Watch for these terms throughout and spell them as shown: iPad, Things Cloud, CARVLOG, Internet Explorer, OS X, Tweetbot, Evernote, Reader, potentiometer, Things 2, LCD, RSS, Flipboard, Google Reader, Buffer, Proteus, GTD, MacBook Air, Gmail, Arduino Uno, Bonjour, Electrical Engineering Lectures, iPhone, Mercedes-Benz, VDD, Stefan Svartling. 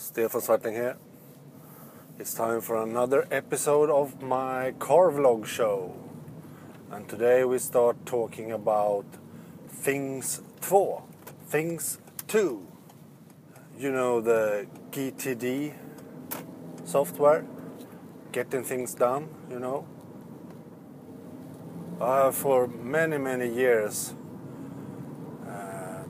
Stefan Svartling here. It's time for another episode of my car vlog show. And today we start talking about Things 2. You know, the GTD software, getting things done, you know. I have for many years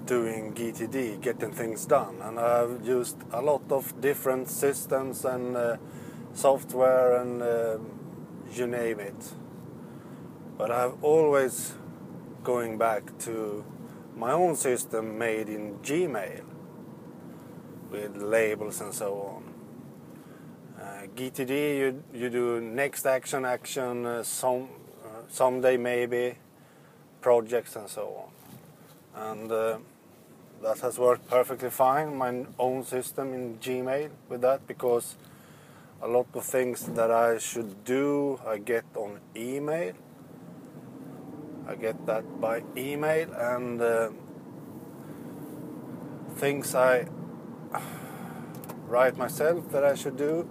doing GTD, getting things done, and I've used a lot of different systems and software and you name it. But I've always going back to my own system made in Gmail with labels and so on. GTD, you do next action, someday maybe, projects and so on. And that has worked perfectly fine, my own system in Gmail with that, because a lot of things that I should do, I get on email. I get that by email, and things I write myself that I should do,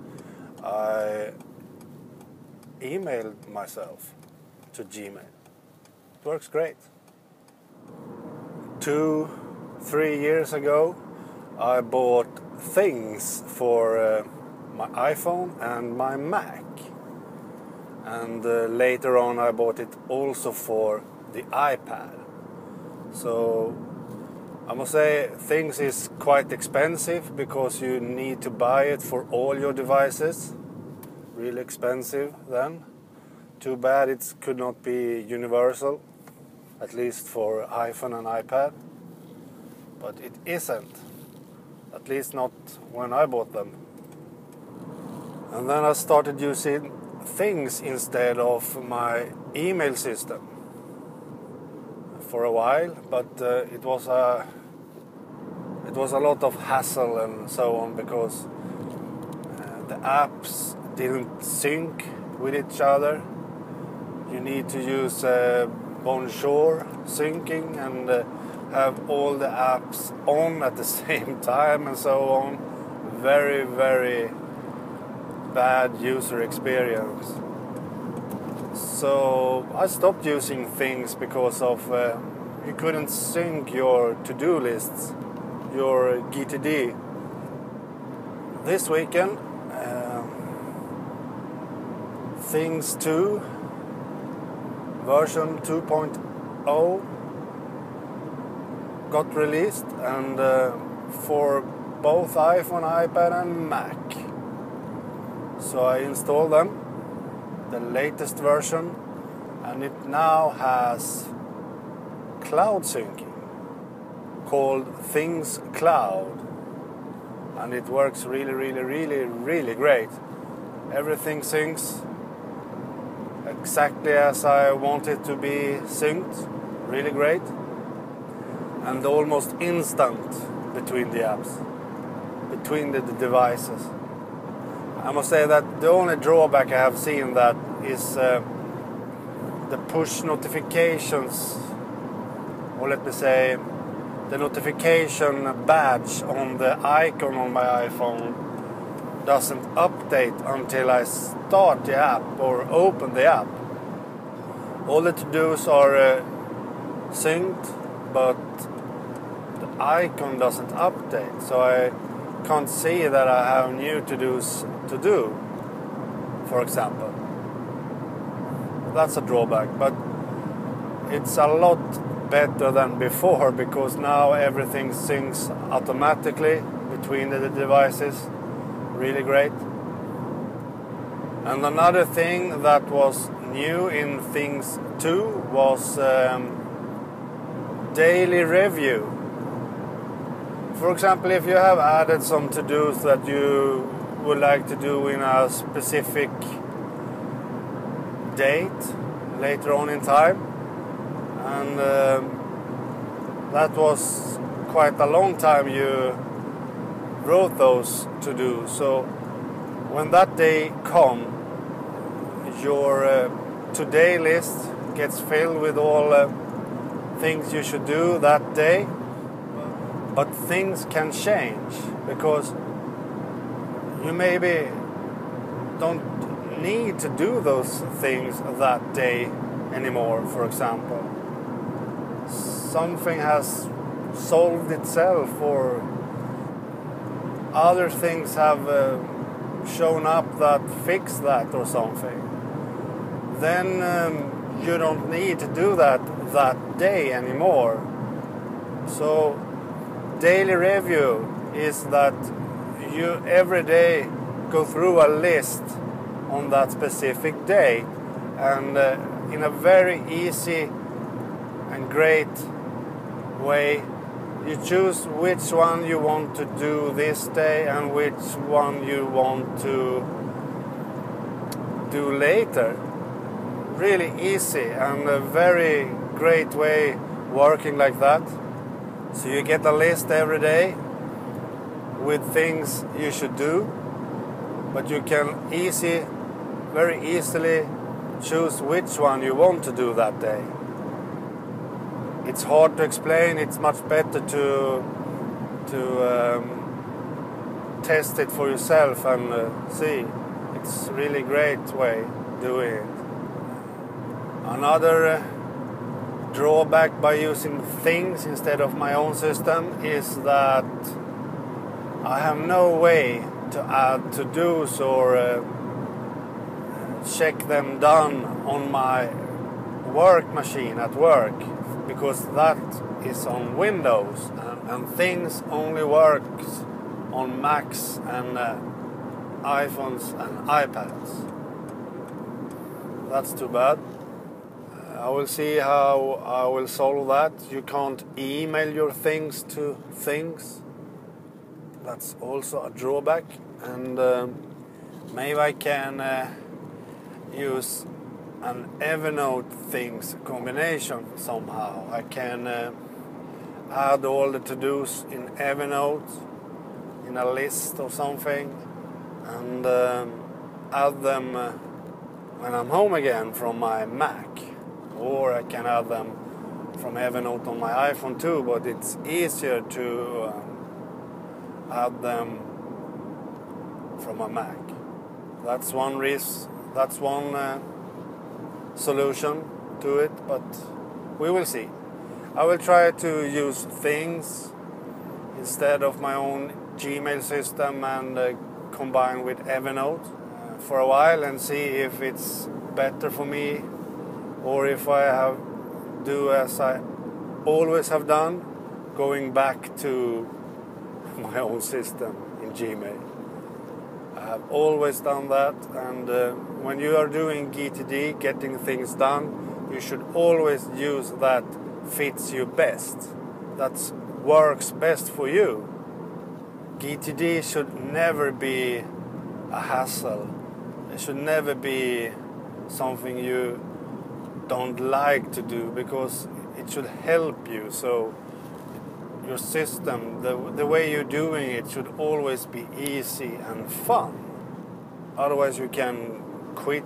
I email myself to Gmail. It works great. 2-3 years ago I bought Things for my iPhone and my Mac, and later on I bought it also for the iPad. So I must say Things is quite expensive because you need to buy it for all your devices. Really expensive then. Too bad it could not be universal, at least for iPhone and iPad. But it isn't, at least not when I bought them. And then I started using Things instead of my email system for a while, but it was a lot of hassle and so on, because the apps didn't sync with each other. You need to use Bonjour syncing and have all the apps on at the same time and so on. Very bad user experience. So I stopped using Things because of you couldn't sync your to-do lists, your GTD. This weekend Things 2 version 2.0 got released, and for both iPhone, iPad and Mac. So I installed them, the latest version, and it now has cloud syncing called Things Cloud, and it works really great. Everything syncs exactly as I want it to be synced, really great, and almost instant between the apps, between the devices. I must say that the only drawback I have seen that is the push notifications, or let me say the notification badge on the icon on my iPhone doesn't update until I start the app or open the app. All the to-dos are synced, but the icon doesn't update, so I can't see that I have new to-dos to do, for example. That's a drawback, but it's a lot better than before, because now everything syncs automatically between the devices. Really great. And another thing that was new in Things 2 was daily review. For example, if you have added some to-dos that you would like to do in a specific date later on in time, and that was quite a long time you wrote those to-dos, so when that day comes, your to-day list gets filled with all things you should do that day. But things can change, because you maybe don't need to do those things that day anymore, for example. Something has solved itself, or other things have shown up that fix that or something. Then you don't need to do that day anymore. So daily review is that you every day go through a list on that specific day, and in a very easy and great way you choose which one you want to do this day and which one you want to do later. Really easy and a very great way working like that. So you get a list every day with things you should do, but you can very easily choose which one you want to do that day. It's hard to explain. It's much better to test it for yourself and see. It's really great way doing it. Another drawback by using Things instead of my own system is that I have no way to add to-dos or check them done on my work machine at work, because that is on Windows, and Things only works on Macs and iPhones and iPads. That's too bad. I will see how I will solve that. You can't email your things to Things. That's also a drawback. And maybe I can use an Evernote Things combination somehow. I can add all the to-dos in Evernote in a list or something, and add them when I'm home again from my Mac, or I can add them from Evernote on my iPhone too, but it's easier to add them from a Mac. That's one risk. That's one solution to it, but we will see. I will try to use Things instead of my own Gmail system and combine with Evernote for a while and see if it's better for me, or if I do as I always have done, going back to my own system in Gmail. I have always done that, and when you are doing GTD, getting things done, you should always use that fits you best, that works best for you. GTD should never be a hassle. It should never be something you don't like to do, because it should help you. So your system, the way you're doing it, should always be easy and fun. Otherwise you can quit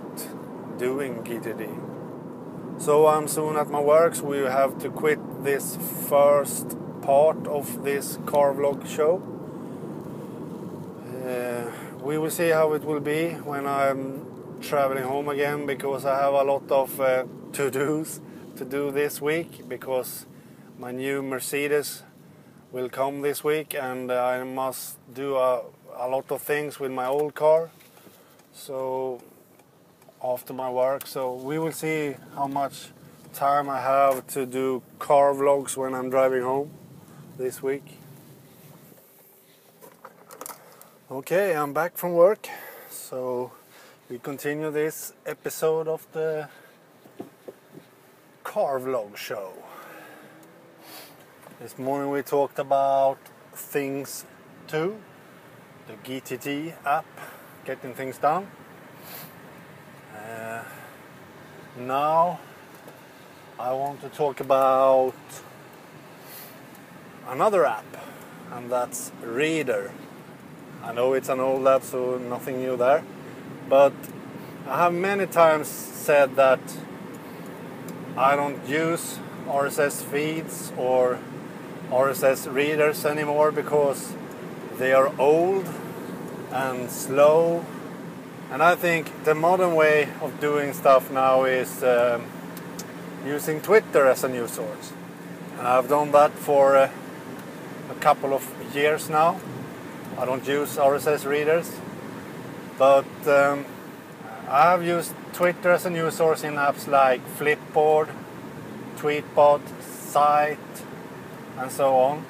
doing GTD. So I'm soon at my works. We have to quit this first part of this car vlog show. We will see how it will be when I'm traveling home again, because I have a lot of to-dos to do this week, because my new Mercedes will come this week, and I must do a lot of things with my old car, so after my work. So we will see how much time I have to do car vlogs when I'm driving home this week. Okay, I'm back from work, so we continue this episode of the car vlog show. This morning we talked about Things 2, the GTD app, getting things done. Now I want to talk about another app, and that's Reader. I know it's an old app, so nothing new there, but I have many times said that I don't use RSS feeds or RSS readers anymore, because they are old and slow. And I think the modern way of doing stuff now is using Twitter as a news source. And I've done that for a couple of years now. I don't use RSS readers, but I've used Twitter as a news source in apps like Flipboard, Tweetbot, Site, and so on.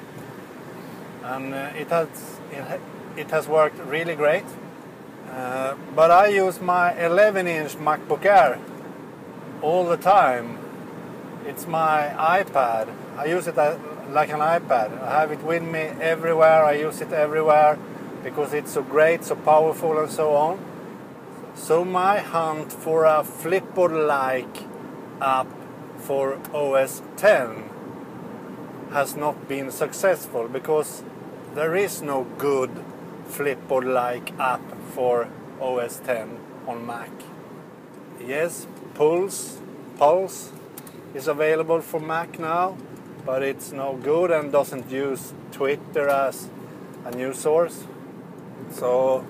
And it has worked really great. But I use my 11-inch MacBook Air all the time. It's my iPad. I use it like an iPad. I have it with me everywhere. I use it everywhere because it's so great, so powerful, and so on. So my hunt for a Flipboard-like app for OS X has not been successful because there is no good Flipboard-like app for OS X on Mac. Yes, Pulse is available for Mac now, but it's no good and doesn't use Twitter as a news source. So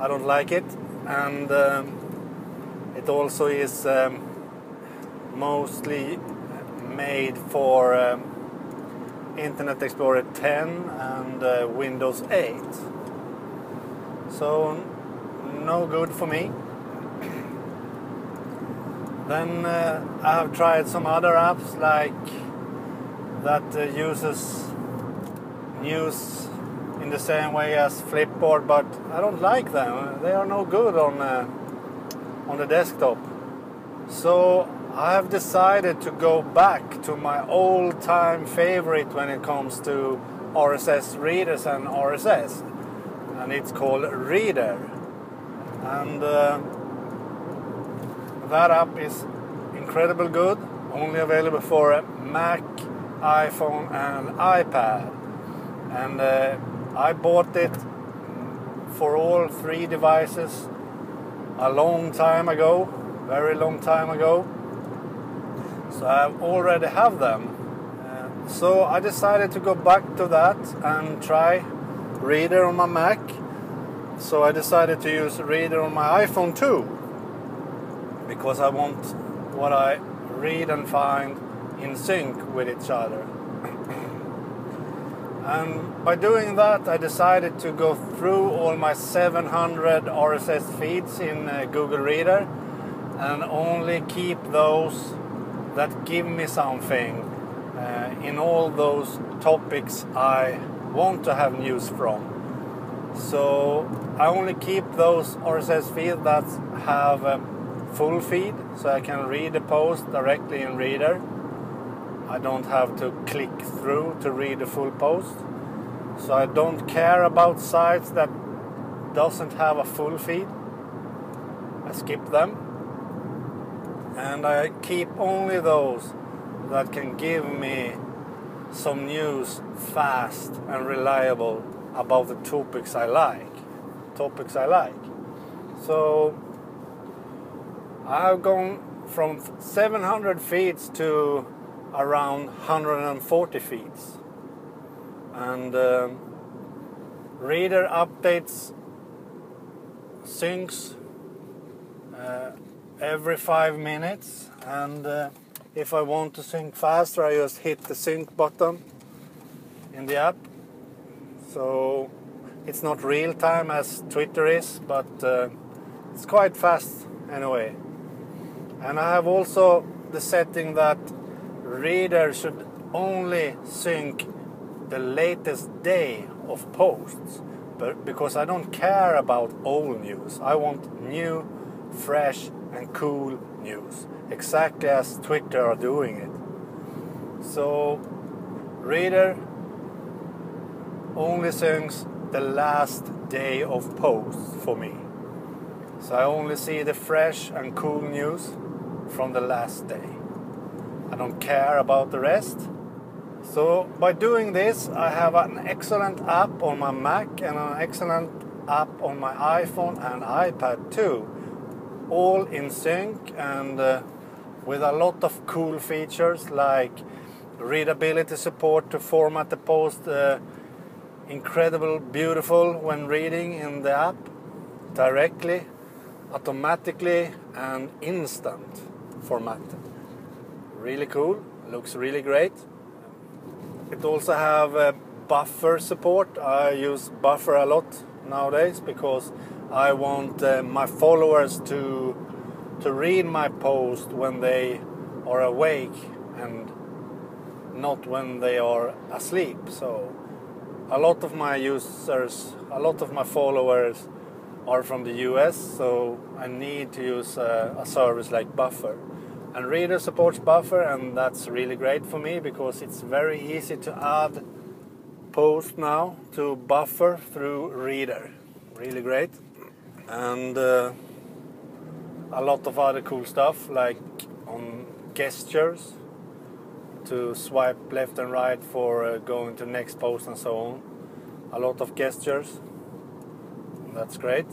I don't like it. And it also is mostly made for Internet Explorer 10 and Windows 8. So no good for me. Then I have tried some other apps like that uses news in the same way as Flipboard, but I don't like them. They are no good on the desktop. So I have decided to go back to my all-time favorite when it comes to RSS readers and RSS, and it's called Reader. And that app is incredibly good, only available for Mac, iPhone, and iPad. And I bought it for all three devices a long time ago, very long time ago. So I already have them. So I decided to go back to that and try Reader on my Mac. So I decided to use Reader on my iPhone too, because I want what I read and find in sync with each other. And by doing that, I decided to go through all my 700 RSS feeds in Google Reader and only keep those that give me something in all those topics I want to have news from. So I only keep those RSS feeds that have a full feed, so I can read the post directly in Reader. I don't have to click through to read the full post. So I don't care about sites that doesn't have a full feed. I skip them. And I keep only those that can give me some news fast and reliable about the topics I like. So I've gone from 700 feeds to around 140 feeds, and Reader updates syncs every 5 minutes, and if I want to sync faster, I just hit the sync button in the app. So it's not real time as Twitter is, but it's quite fast anyway. And I have also the setting that Reader should only sync the latest day of posts, but because I don't care about old news. I want new, fresh, and cool news, exactly as Twitter are doing it. So Reader only syncs the last day of posts for me. So I only see the fresh and cool news from the last day. I don't care about the rest. So by doing this, I have an excellent app on my Mac and an excellent app on my iPhone and iPad too, all in sync, and with a lot of cool features like readability support to format the post incredible, beautiful when reading in the app, directly, automatically, and instant formatted. Really cool, looks really great. It also have a Buffer support. I use Buffer a lot nowadays because I want my followers to read my post when they are awake and not when they are asleep. So a lot of my users, a lot of my followers are from the US, so I need to use a service like Buffer. And Reader supports Buffer, and that's really great for me because it's very easy to add posts now to Buffer through Reader. Really great. And a lot of other cool stuff, like on gestures to swipe left and right for going to next post and so on. A lot of gestures. That's great.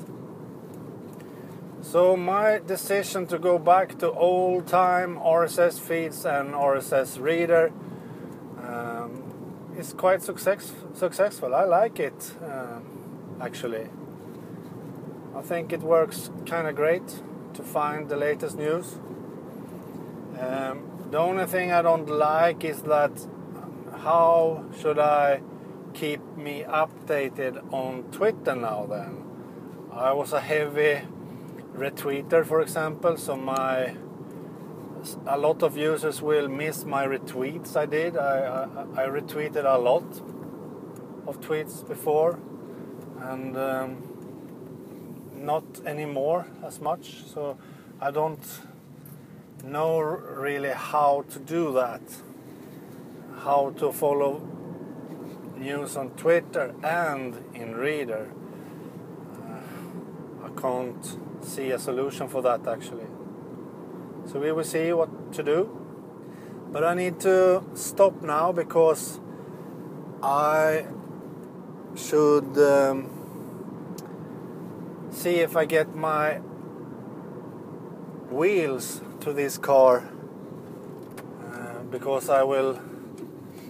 So my decision to go back to old time RSS feeds and RSS Reader is quite successful. I like it, actually. I think it works kind of great to find the latest news. The only thing I don't like is that how should I keep me updated on Twitter now then? I was a heavy retweeter, for example, so a lot of users will miss my retweets I did. I retweeted a lot of tweets before, and not anymore as much, so I don't know really how to do that, how to follow news on Twitter and in Reader. I can't see a solution for that, actually, so we will see what to do. But I need to stop now because I should see if I get my wheels to this car, because I will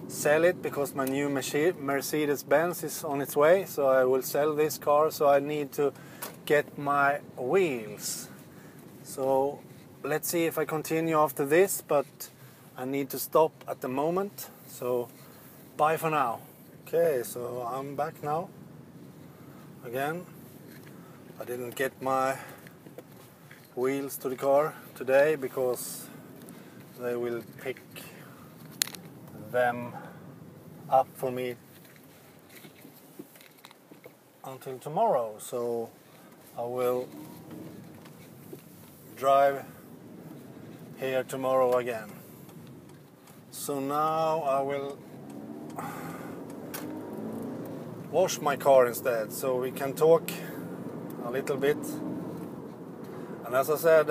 sell it, because my new Mercedes-Benz is on its way, so I will sell this car, so I need to get my wheels. So let's see if I continue after this, but I need to stop at the moment, so bye for now. Okay, so I'm back now again. I didn't get my wheels to the car today because they will pick them up for me until tomorrow, so I will drive here tomorrow again. So now I will wash my car instead, so we can talk a little bit. And as I said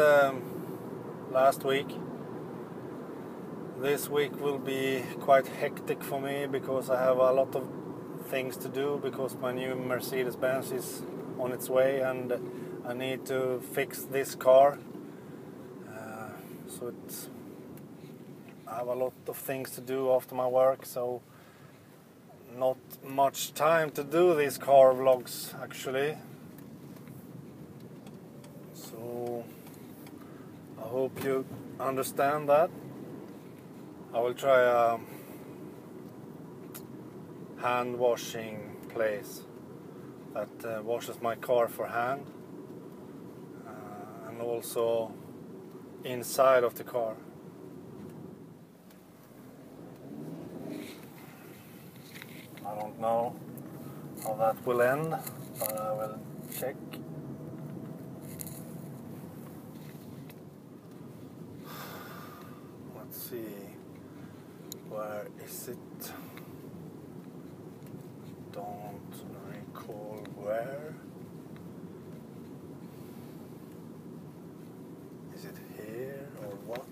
last week, this week will be quite hectic for me because I have a lot of things to do, because my new Mercedes-Benz is on its way and I need to fix this car. So I have a lot of things to do after my work, so not much time to do these car vlogs, actually. So I hope you understand that. I will try a hand washing place that washes my car for hand, and also inside of the car. I don't know how that will end, but I will check. Let's see. Where is it? Don't recall where. Is it here or what?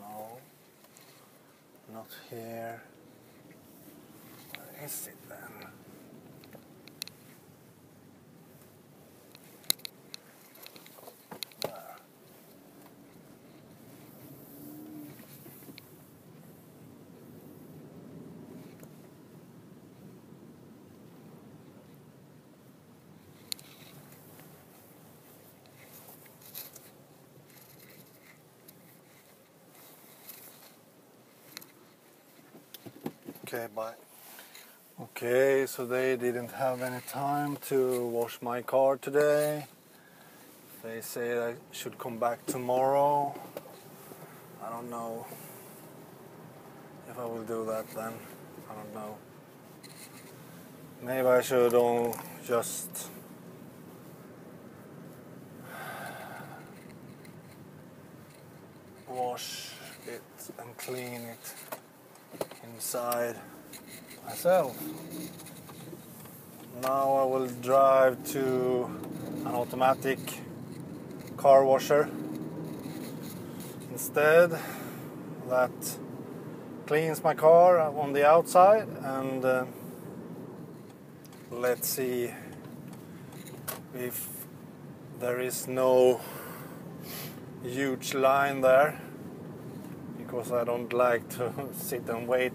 No, not here. Where is it then? Okay, bye. Okay, so they didn't have any time to wash my car today. They say I should come back tomorrow. I don't know if I will do that then. I don't know. Maybe I should just wash it and clean it inside myself. Now I will drive to an automatic car washer instead that cleans my car on the outside, and let's see if there is no huge line there, because I don't like to sit and wait.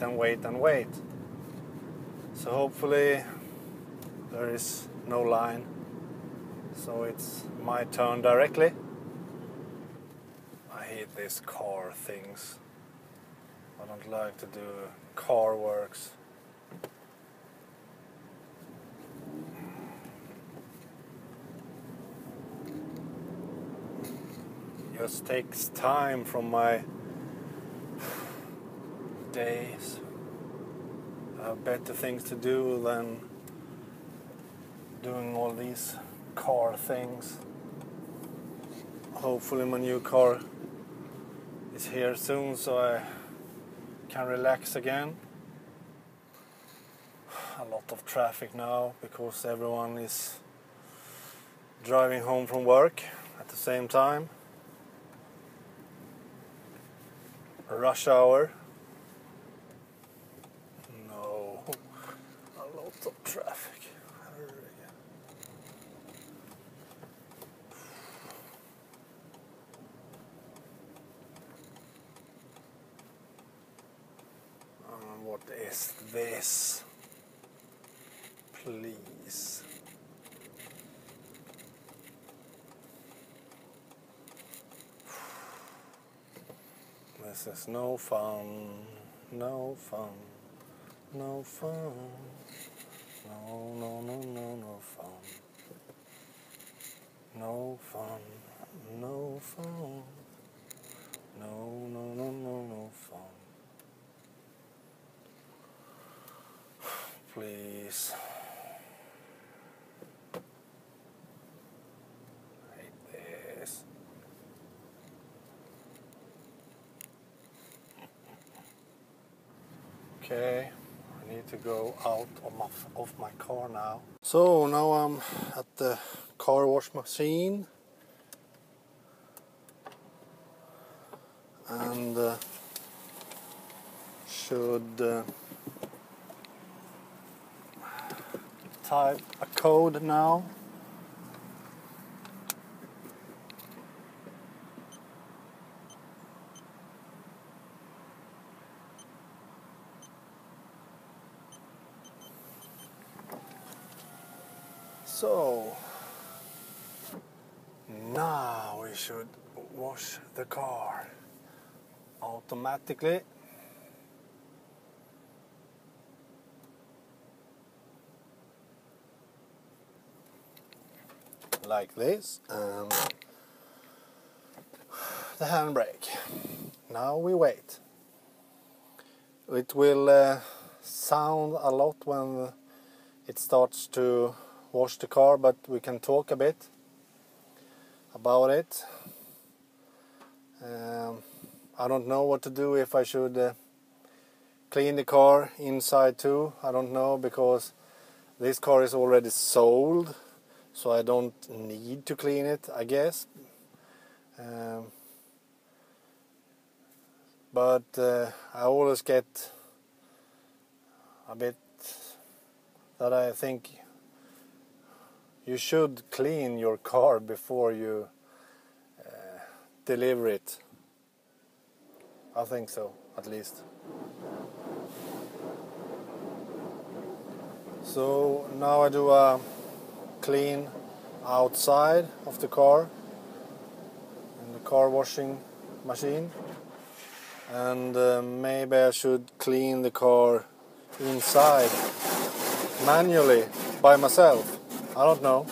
So hopefully there is no line, so it's my turn directly. I hate these car things. I don't like to do car works. It just takes time from my days. I have better things to do than doing all these car things. Hopefully my new car is here soon, so I can relax again. A lot of traffic now because everyone is driving home from work at the same time. Rush hour. No, a lot of traffic. What is this? Please. This is no fun, no fun, no fun, no, no, no, no, no fun, no fun, no fun, no, no, no, no, no fun. Please. I hate this. Okay, I need to go out of my car now. So now I'm at the car wash machine, and should type a code now. So now we should wash the car automatically. Like this, and the handbrake. Now we wait. It will sound a lot when it starts to wash the car, but we can talk a bit about it. I don't know what to do, if I should clean the car inside too. I don't know, because this car is already sold. So I don't need to clean it, I guess. But I always get a bit that I think you should clean your car before you deliver it. I think so, at least. So now I do a clean outside of the car in the car washing machine, and maybe I should clean the car inside manually by myself. I don't know.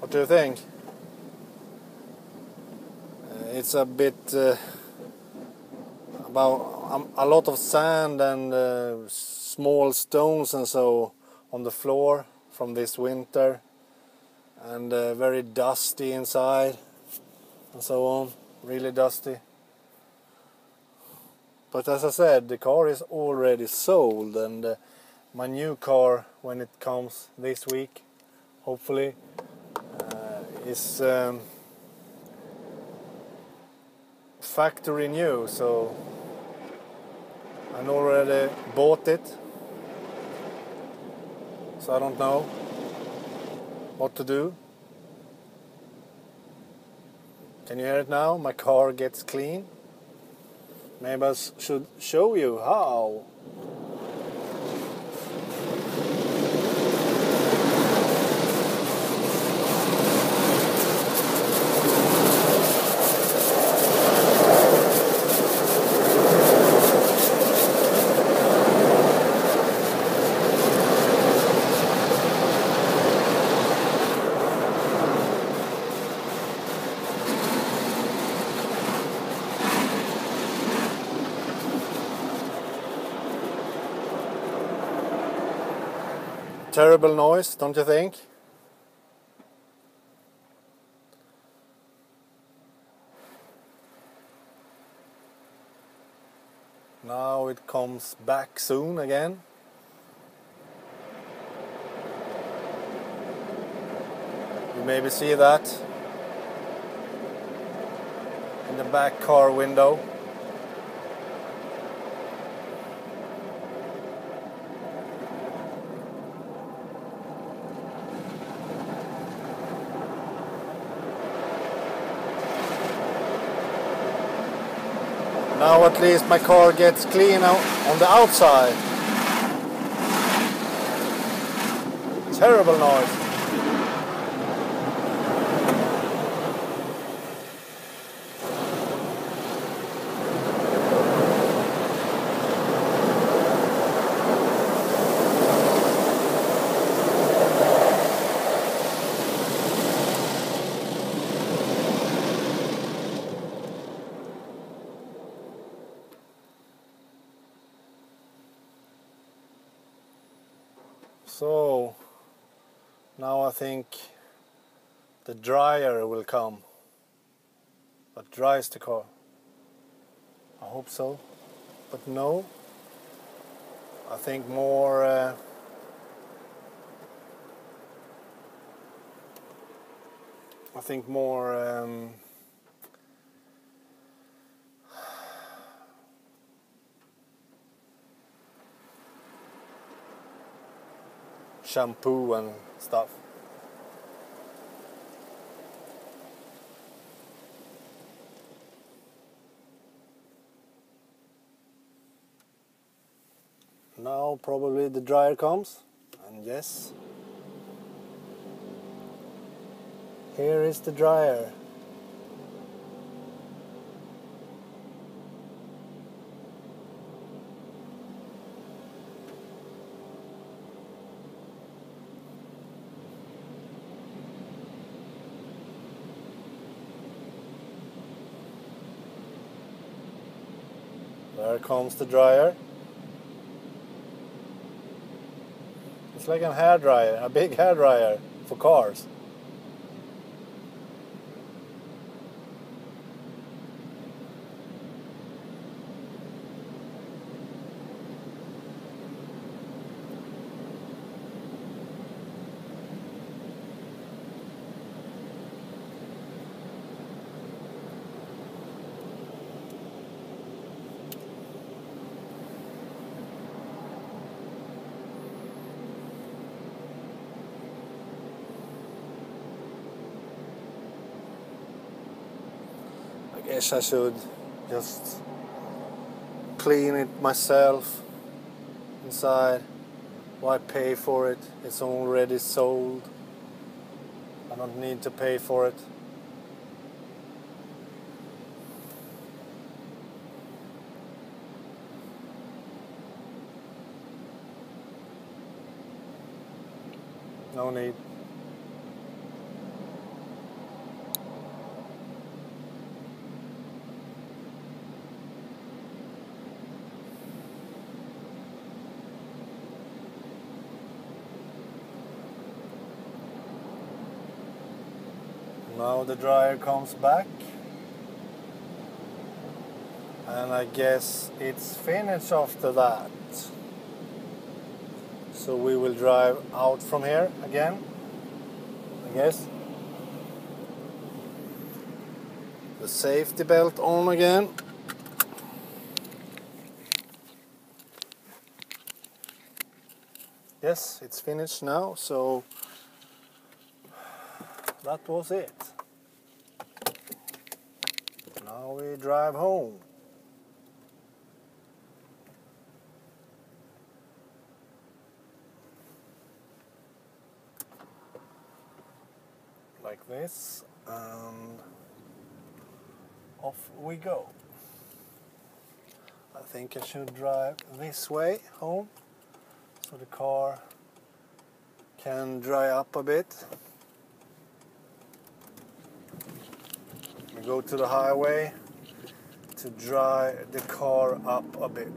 What do you think? It's a bit about a lot of sand and small stones and so on the floor from this winter, and very dusty inside and so on, really dusty. But as I said, the car is already sold, and my new car, when it comes this week, hopefully, is factory new. So I already bought it, so I don't know what to do. Can you hear it now? My car gets clean. Maybe I should show you how. Terrible noise, don't you think? Now it comes back soon again. You maybe see that in the back car window. Now at least my car gets clean on the outside. Terrible noise. So now I think the dryer will come, but dries the car. I hope so, but no. I think more shampoo and stuff. Now probably the dryer comes, and yes, here is the dryer. There comes the dryer. It's like a hair dryer, a big hair dryer for cars. I guess I should just clean it myself inside. Why pay for it? It's already sold. I don't need to pay for it. No need. Now the dryer comes back, and I guess it's finished after that. So we will drive out from here again, I guess. The safety belt on again. Yes, it's finished now, so that was it. Now we drive home. Like this, and off we go. I think I should drive this way home so the car can dry up a bit. We go to the highway to dry the car up a bit.